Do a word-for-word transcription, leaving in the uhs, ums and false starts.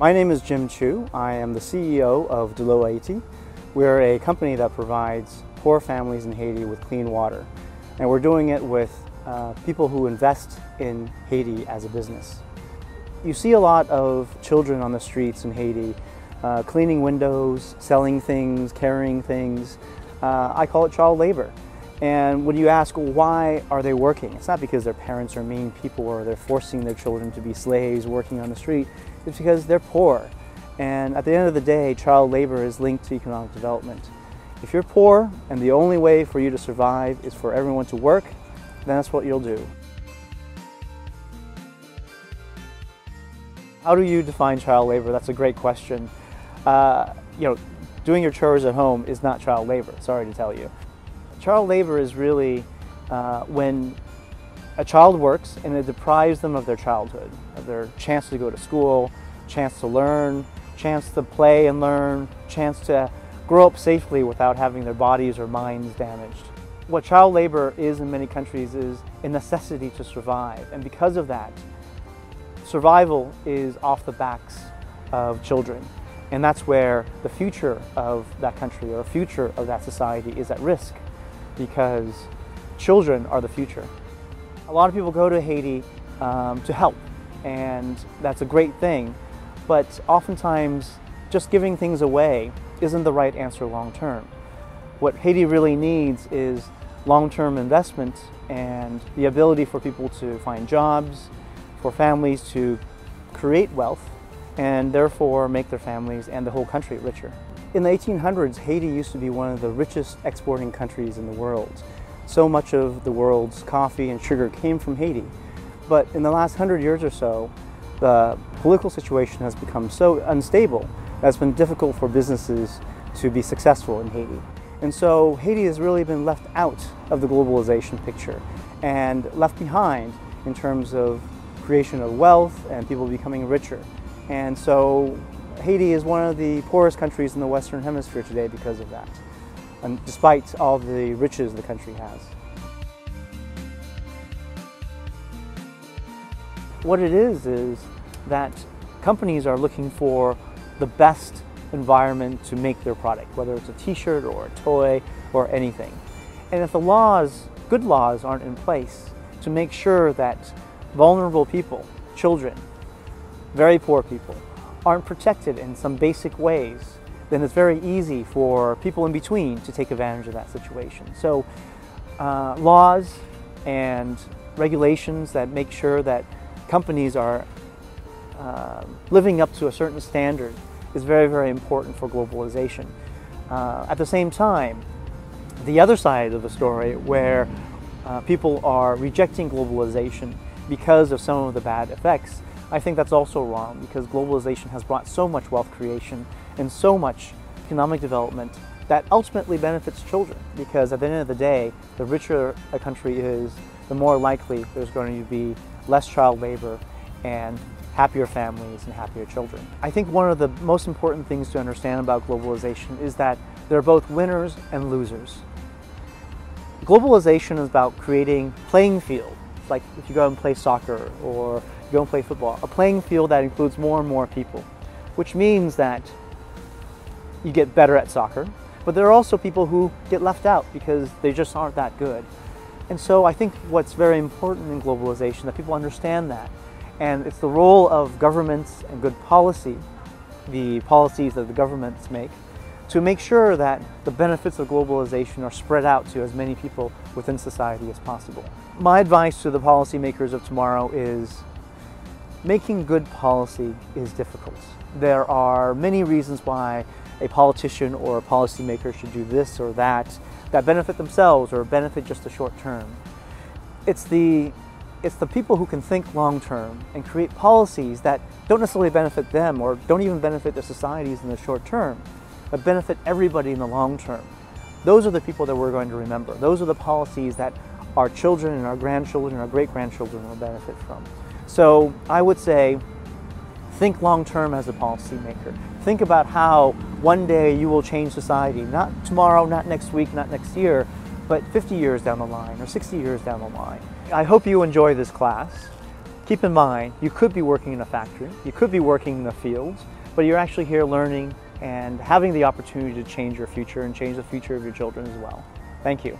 My name is Jim Chu. I am the C E O of Dulo Haiti. We're a company that provides poor families in Haiti with clean water. And we're doing it with uh, people who invest in Haiti as a business. You see a lot of children on the streets in Haiti uh, cleaning windows, selling things, carrying things. Uh, I call it child labor. And when you ask why are they working, it's not because their parents are mean people or they're forcing their children to be slaves working on the street. It's because they're poor. And at the end of the day, child labor is linked to economic development. If you're poor and the only way for you to survive is for everyone to work, then that's what you'll do. How do you define child labor? That's a great question. Uh, you know, doing your chores at home is not child labor, sorry to tell you. Child labor is really uh, when a child works and it deprives them of their childhood, of their chance to go to school, chance to learn, chance to play and learn, chance to grow up safely without having their bodies or minds damaged. What child labor is in many countries is a necessity to survive, and because of that, survival is off the backs of children. And that's where the future of that country or future of that society is at risk, because children are the future. A lot of people go to Haiti um, to help, and that's a great thing, but oftentimes just giving things away isn't the right answer long term. What Haiti really needs is long-term investment and the ability for people to find jobs, for families to create wealth, and therefore make their families and the whole country richer. In the eighteen hundreds, Haiti used to be one of the richest exporting countries in the world. So much of the world's coffee and sugar came from Haiti. But in the last hundred years or so, the political situation has become so unstable that it's been difficult for businesses to be successful in Haiti. And so Haiti has really been left out of the globalization picture and left behind in terms of creation of wealth and people becoming richer. And so Haiti is one of the poorest countries in the Western Hemisphere today because of that, and despite all the riches the country has. What it is is that companies are looking for the best environment to make their product, whether it's a t-shirt or a toy or anything. And if the laws, good laws, aren't in place to make sure that vulnerable people, children, very poor people, aren't protected in some basic ways, then it's very easy for people in between to take advantage of that situation. So uh, laws and regulations that make sure that companies are uh, living up to a certain standard is very, very important for globalization. Uh, at the same time, the other side of the story, where uh, people are rejecting globalization because of some of the bad effects, I think that's also wrong, because globalization has brought so much wealth creation and so much economic development that ultimately benefits children, because at the end of the day, the richer a country is, the more likely there's going to be less child labor and happier families and happier children. I think one of the most important things to understand about globalization is that there are both winners and losers. Globalization is about creating a playing field, like if you go and play soccer or go and play football, a playing field that includes more and more people, which means that you get better at soccer, but there are also people who get left out because they just aren't that good. And so I think what's very important in globalization, that people understand that, and it's the role of governments and good policy, the policies that the governments make, to make sure that the benefits of globalization are spread out to as many people within society as possible. My advice to the policymakers of tomorrow is making good policy is difficult. There are many reasons why a politician or a policymaker should do this or that that benefit themselves or benefit just the short term. It's the, it's the people who can think long term and create policies that don't necessarily benefit them or don't even benefit their societies in the short term, but benefit everybody in the long term. Those are the people that we're going to remember. Those are the policies that our children and our grandchildren and our great-grandchildren will benefit from. So I would say, think long-term as a policymaker. Think about how one day you will change society, not tomorrow, not next week, not next year, but fifty years down the line or sixty years down the line. I hope you enjoy this class. Keep in mind, you could be working in a factory, you could be working in the fields, but you're actually here learning and having the opportunity to change your future and change the future of your children as well. Thank you.